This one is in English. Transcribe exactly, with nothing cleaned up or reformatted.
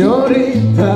señorita.